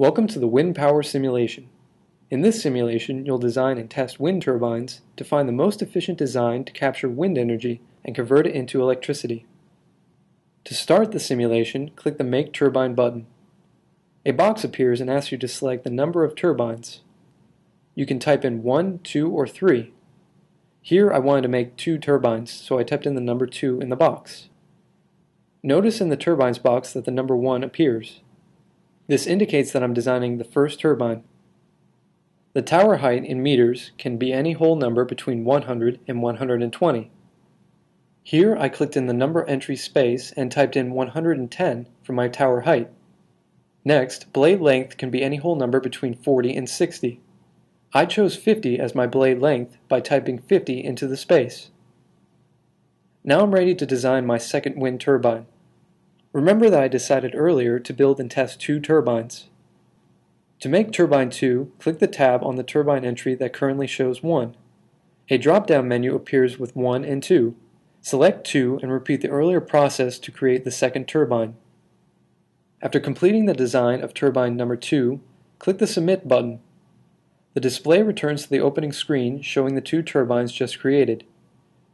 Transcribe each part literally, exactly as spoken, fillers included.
Welcome to the wind power simulation. In this simulation, you'll design and test wind turbines to find the most efficient design to capture wind energy and convert it into electricity. To start the simulation, click the Make Turbine button. A box appears and asks you to select the number of turbines. You can type in one, two, or three. Here I wanted to make two turbines, so I typed in the number two in the box. Notice in the turbines box that the number one appears. This indicates that I'm designing the first turbine. The tower height in meters can be any whole number between one hundred and one hundred twenty. Here I clicked in the number entry space and typed in one hundred ten for my tower height. Next, blade length can be any whole number between forty and sixty. I chose fifty as my blade length by typing fifty into the space. Now I'm ready to design my second wind turbine. Remember that I decided earlier to build and test two turbines. To make turbine two, click the tab on the turbine entry that currently shows one. A drop-down menu appears with one and two. Select two and repeat the earlier process to create the second turbine. After completing the design of turbine number two, click the Submit button. The display returns to the opening screen showing the two turbines just created.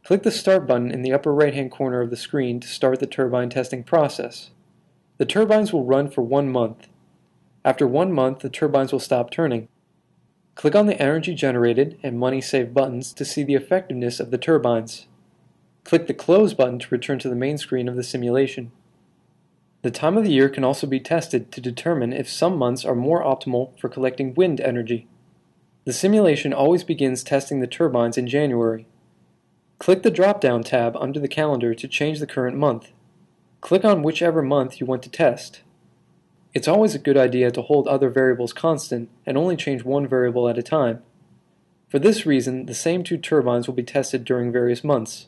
Click the Start button in the upper right-hand corner of the screen to start the turbine testing process. The turbines will run for one month. After one month, the turbines will stop turning. Click on the Energy Generated and Money Saved buttons to see the effectiveness of the turbines. Click the Close button to return to the main screen of the simulation. The time of the year can also be tested to determine if some months are more optimal for collecting wind energy. The simulation always begins testing the turbines in January. Click the drop-down tab under the calendar to change the current month. Click on whichever month you want to test. It's always a good idea to hold other variables constant and only change one variable at a time. For this reason, the same two turbines will be tested during various months.